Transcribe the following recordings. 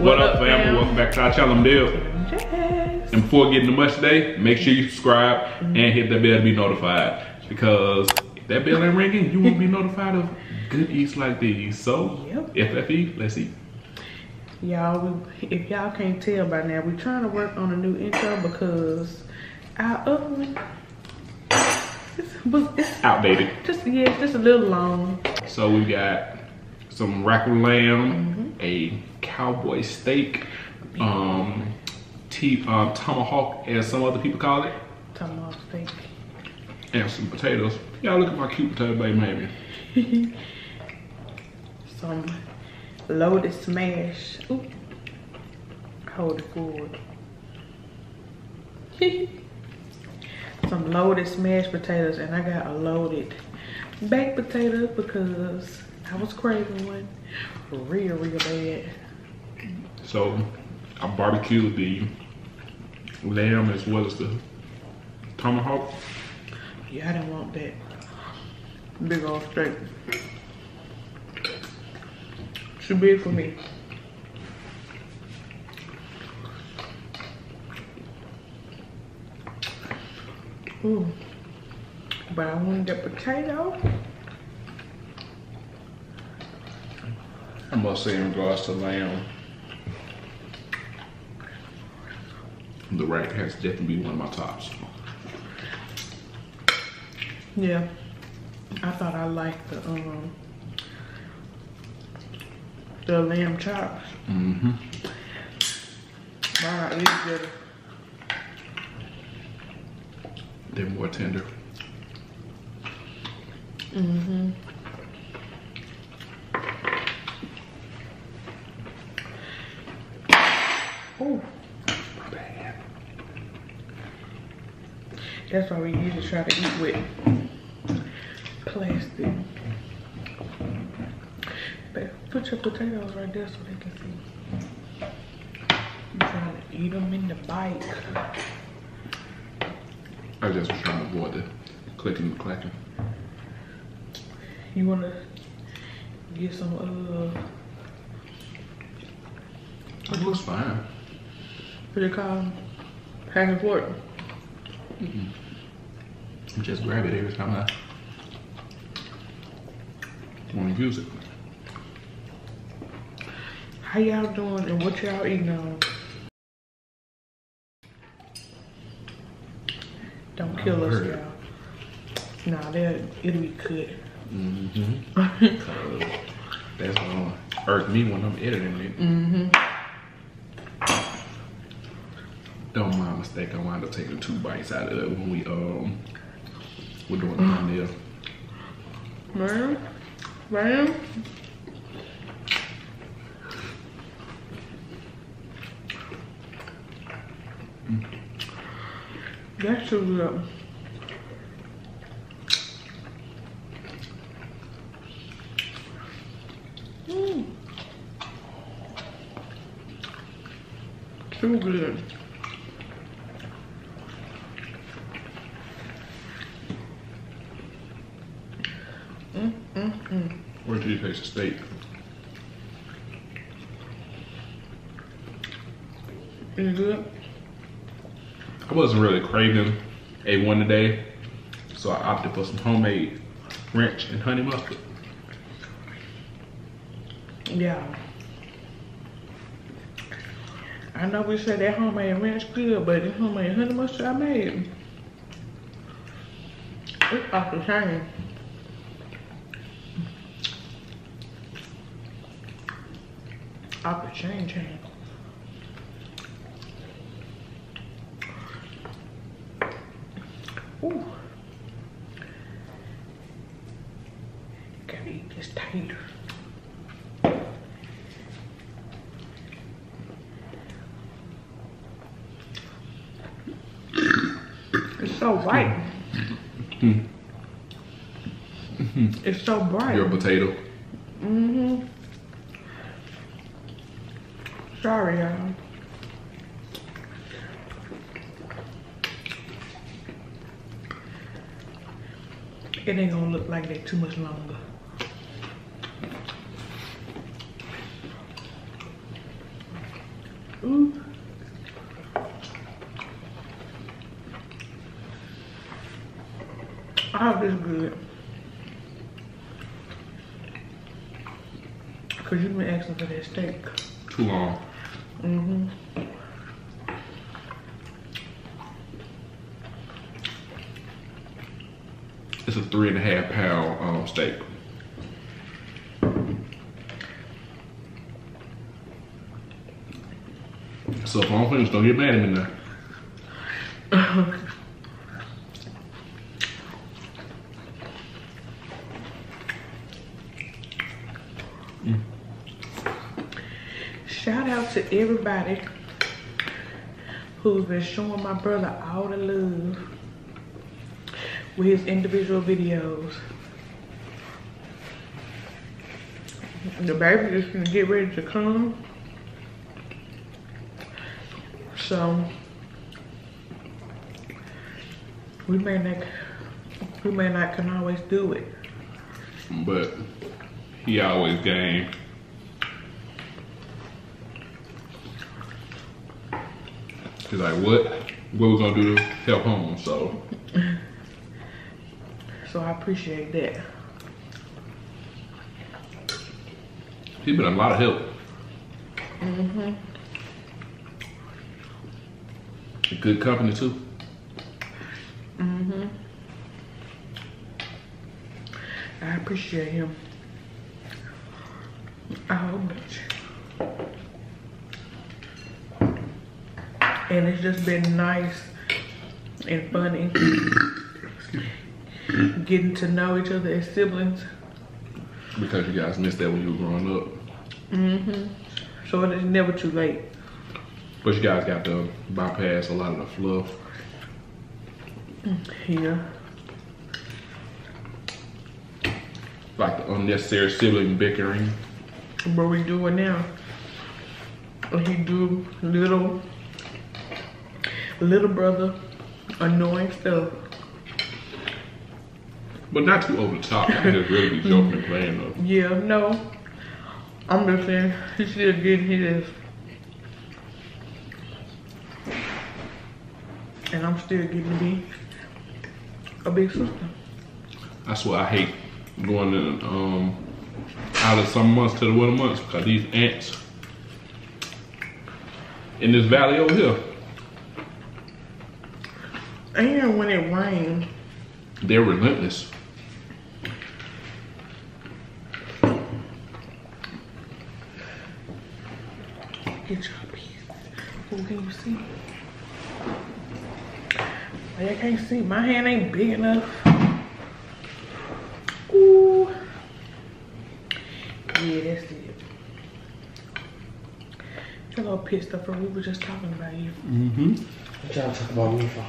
What up, family? Welcome back to our channel. I'm Dale. And before getting to much today, make sure you subscribe and hit that bell to be notified. Because if that bell ain't ringing, you won't be notified of good eats like these. So, FFE, let's eat. Y'all, if y'all can't tell by now, we're trying to work on a new intro because our other one it's outdated. Just a little long. So we got some rack of lamb, a cowboy steak, tomahawk, as some other people call it. Tomahawk steak. And some potatoes. Y'all look at my cute potato baby, maybe. Some loaded smash. Ooh. Hold it forward. Some loaded smashed potatoes, and I got a loaded baked potato because I was craving one real bad. So I barbecued the lamb as well as the tomahawk. Yeah, I didn't want that big old steak. Too big for me. Ooh. But I wanted the potato. I must say, in regards to lamb, the rack has definitely been one of my tops. Yeah, I thought I liked the lamb chops. Wow, these are better. They're more tender. Oh, my bad. That's why we usually try to eat with plastic. But put your potatoes right there so they can see. I'm trying to eat them in the bite. I just was trying to avoid the clicking and clacking. You want to get some it looks fine. What do you call them? Pack and forth. I just grab it every time I want to use it. How y'all doing and what y'all eating on? Don't kill us, y'all. Nah, it'll be good. That's gonna irk me when I'm editing it. Don't mind mistake, I wound up taking 2 bites out of it when we're doing the thumbnail. Man, that's too good. Too good. Where do you taste the steak? Is it good? I wasn't really craving a one today, so I opted for some homemade ranch and honey mustard. Yeah. I know we said that homemade ranch good, but the homemade honey mustard I made, it's off the chain. Off the chain. Ooh. Gotta eat this tater. It's so bright. It's so bright. Your potato. Sorry, y'all. It ain't gonna look like that too much longer. I hope it's good. Cause you've been asking for that steak too long. Mhm. It's a 3.5 pound steak. So if I don't finish, don't get mad at me now. Shout out to everybody who's been showing my brother all the love with his individual videos. The baby just gonna get ready to come. So we may not can always do it. But he always game. He's like, what we gonna do to help home, so. So I appreciate that. He's been a lot of help. Mm-hmm. Good company too. Mhm. I appreciate him. Oh, and it's just been nice and funny getting to know each other as siblings. Because you guys missed that when you were growing up. Mhm. So it's never too late. But you guys got to bypass a lot of the fluff. Yeah. Like the unnecessary sibling bickering. But we do it now. He do little brother annoying stuff. But not too over the top. I just really be joking and playing though. Yeah, no. I'm just saying he still getting his. And I'm still getting to be a big sister. That's why I hate going in out of some months to the winter months, because these ants in this valley over here. And when it rains, they're relentless. Get your piece. Who can you see? I can't see. My hand ain't big enough. Ooh. Yeah, that's it. You're a little pissed off, we were just talking about you. Mm-hmm. What y'all talking about me for?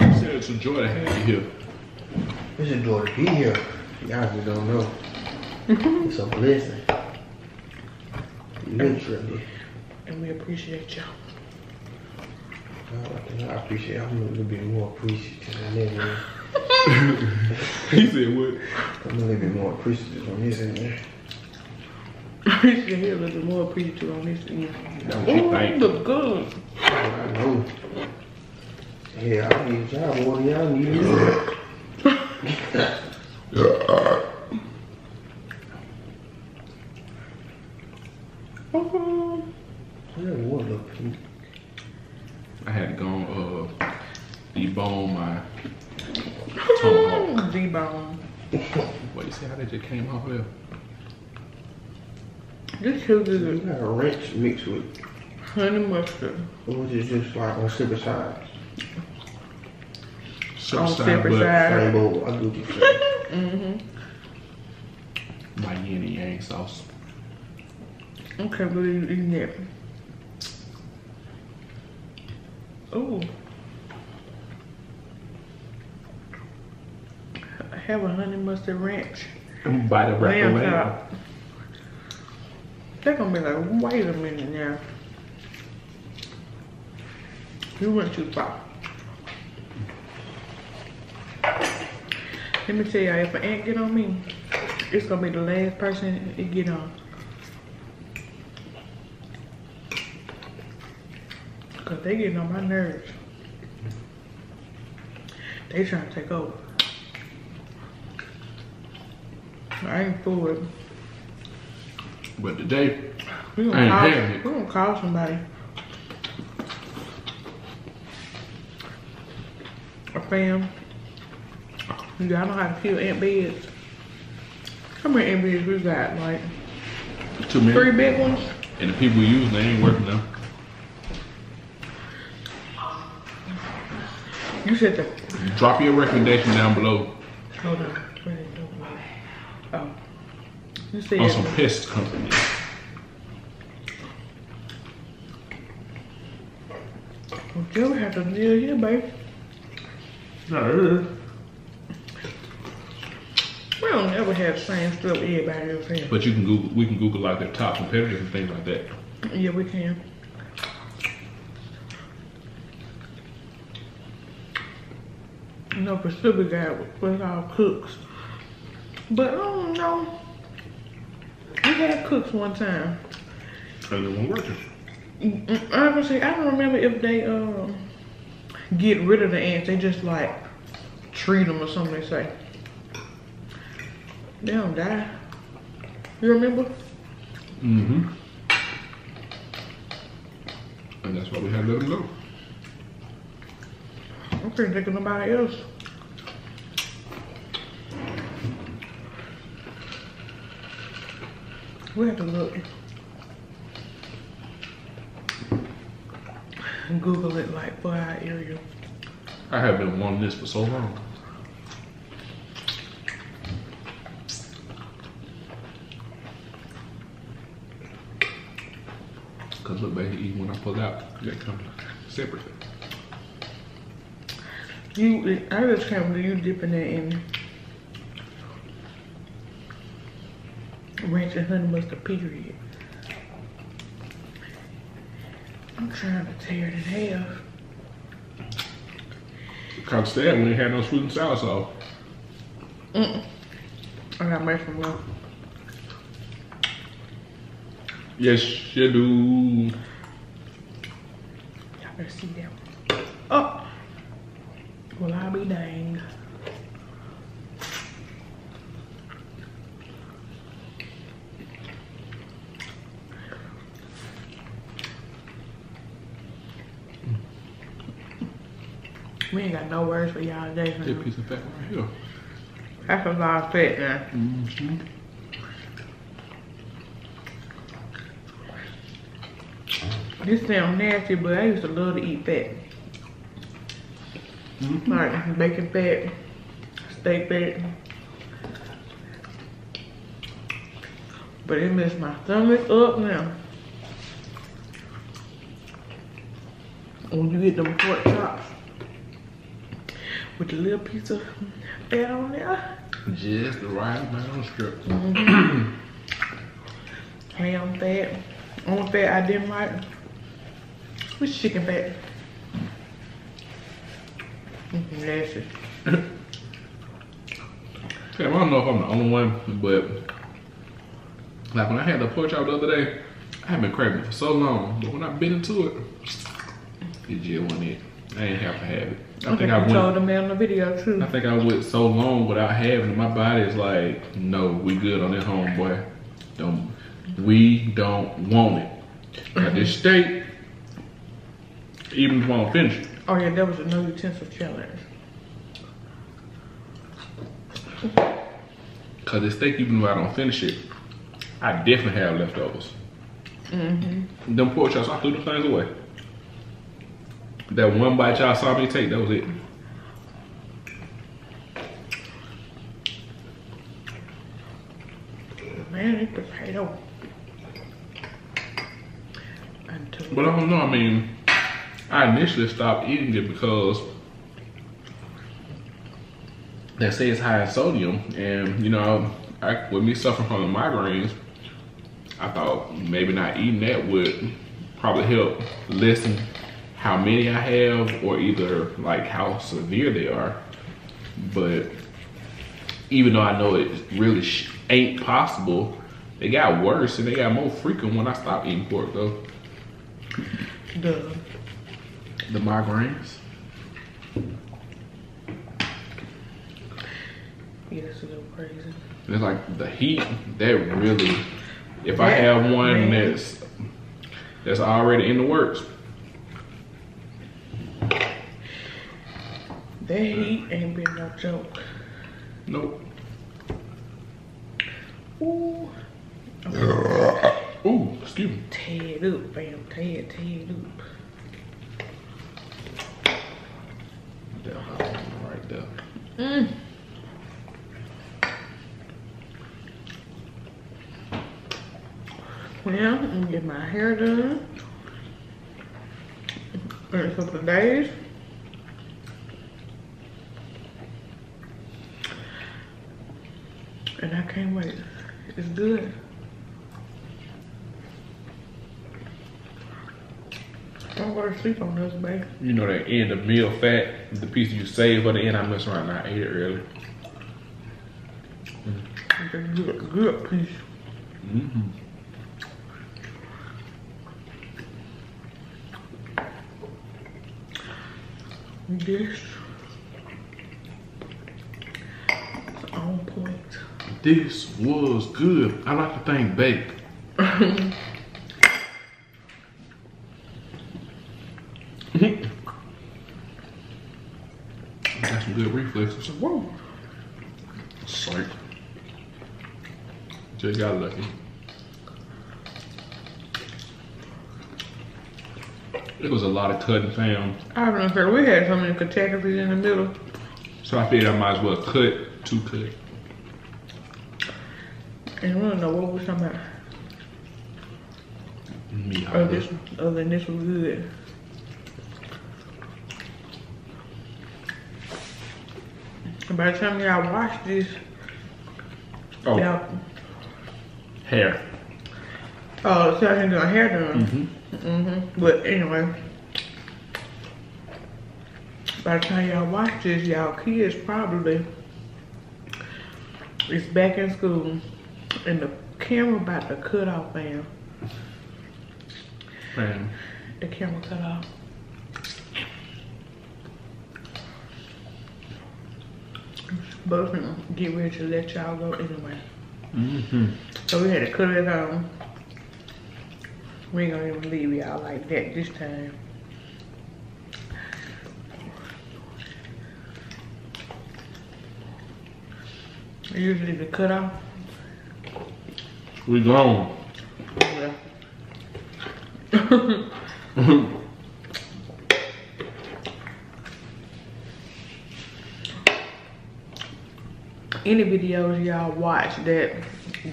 I said it's a joy to have you here. It's a joy to be here. Y'all just don't know. It's a blessing. Literally. And we appreciate y'all. I appreciate it. I'm a little bit more appreciative than that. He said what? I'm a little bit more appreciative on this end. You should hear a little bit more appreciative on this end. Oh, look good. I know. Yeah, I need y'all more than y'all need it. I had gone debone my Tomahawk. Debone. What you see how that just came off there? This too good. You got a ranch mixed with honey mustard. Which is just like on separate sides. Separate sides. I do this. Mm-hmm. My yin and yang sauce. I can't believe you're eating that. Oh, I have a honey mustard ranch. By the wrap. They're gonna be like, wait a minute now. You went too far. Let me tell y'all, if an ant get on me, it's gonna be the last person it get on. They getting on my nerves. They trying to take over. I ain't for it. But today, we gonna call somebody. Or fam. Y'all know how to kill Aunt Beds. How many Aunt Beds we got? Like, too many. 3 big ones? And the people we use, they ain't working now. You said that. Drop your recommendation down below. Hold on. Oh. You said on some pest company. Well, you have to deal here, babe. No. We don't ever have the same stuff everybody else has. But you can Google, we can Google like their top competitors and things like that. Yeah, we can. You know, Pacific guy was all cooks. But I don't know. We had cooks one time. And they weren't working. Honestly, I don't remember if they get rid of the ants. They just like treat them or something, they say. They don't die. You remember? Mm-hmm. And that's why we had to let them go. I can't think of nobody else. We have to look. And Google it like for our area. I have been wanting this for so long. Cause look, baby, even when I pull out, that comes separate. You, I just can't believe you dipping that in ranch and honey mustard, period. I'm trying to tear it in half. Caught sad when they had no sweet and sour sauce. Mm-mm. I got made from love. Yes, you do. Y'all better see that one. Oh! Well, I'll be dang. We ain't got no words for y'all today. That piece of fat right here. That's a lot of fat now. Mm-hmm. This sounds nasty, but I used to love to eat fat. Mm-hmm. Like bacon fat, steak fat. But it messed my stomach up now. When you get them pork chops with a little piece of fat on there. Just the right amount of strip. Mm-hmm. Ham fat. Only fat I didn't like was chicken fat. Nasty. I don't know if I'm the only one, but like when I had the pork chop the other day, I had been craving it for so long. But when I bit into it, it just wasn't it. I ain't have to have it. I think I went so long without having it. My body is like, no, we good on this homeboy. We don't want it. Got this steak, even if I don't finish it. Oh yeah, that was a no utensil challenge. Cause the steak, even though I don't finish it, I definitely have leftovers. Mm-hmm. Them pork chops, I threw them things away. That one bite y'all saw me take, that was it. Man, it's potato. But I don't know, I mean, I initially stopped eating it because they say it's high in sodium, and you know, with me suffering from the migraines, I thought maybe not eating that would probably help lessen how many I have or either like how severe they are. But even though I know it really ain't possible, they got worse and they got more frequent when I stopped eating pork though. The migraines. Yeah, it's a little crazy. It's like the heat, that really, if that, I have one that's already in the works. That heat ain't been no joke. Nope. Ooh. Okay. Ooh, excuse me. Teared up, fam. Teared up. That hot one right there. Mm. Well, I'm gonna get my hair done in a couple of days. And I can't wait. It's good. Don't go to sleep on this, baby. You know that end of meal fat, the piece you save at the end, I messed around and I ate it earlier. It's a good piece. Mm-hmm. This is on point. This was good. I like to thank Babe. Got some good reflexes. Whoa. Psych. Just got lucky. It was a lot of cutting, fam. I don't know, we had so many catastrophes in the middle. So I figured I might as well cut to cut. And we don't know what we're talking about. Me, other than this was good. By the time y'all watch this, hair. Oh, so I can do my hair done. But anyway, by the time y'all watch this, y'all kids probably is back in school and the camera about to cut off, fam. The camera cut off. But we're gonna get ready to let y'all go anyway. So we had to cut it on. We ain't gonna even leave y'all like that this time. Usually the cutoff. We gone. Yeah. Any videos y'all watch that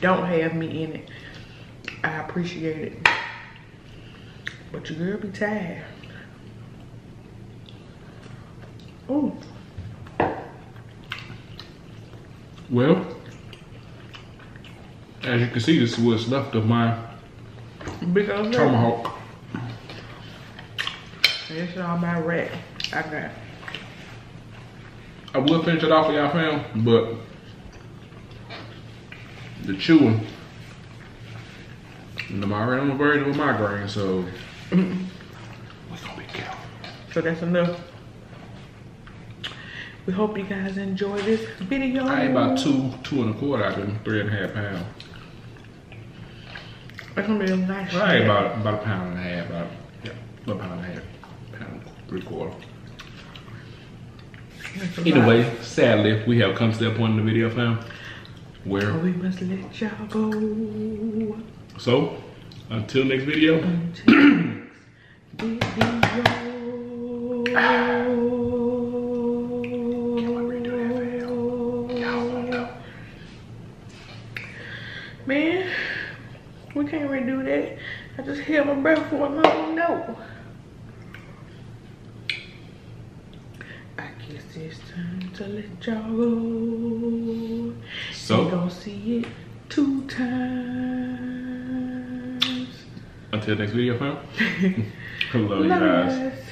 don't have me in it, I appreciate it. But your girl be tired. Oh. Well, as you can see, this is what's left of my big old Tomahawk. This is all my rack I got. I will finish it off for y'all, fam, but the chewing, and I'm already on the verge of a migraine, so. We're gonna be careful. So that's enough. We hope you guys enjoy this video. I ate about two and a quarter out of 3.5 pounds. That's gonna be a nice share. I ate about a pound and a half, about a pound and a half, pound and three-quarter. Anyway, sadly, we have come to that point in the video, fam, where we must let y'all go. So, until next video. Man, we can't redo that. I just held my breath for a moment. No. I guess it's time to let y'all go. So, you don't see it 2 times. Until next video, fam. Hello, you guys.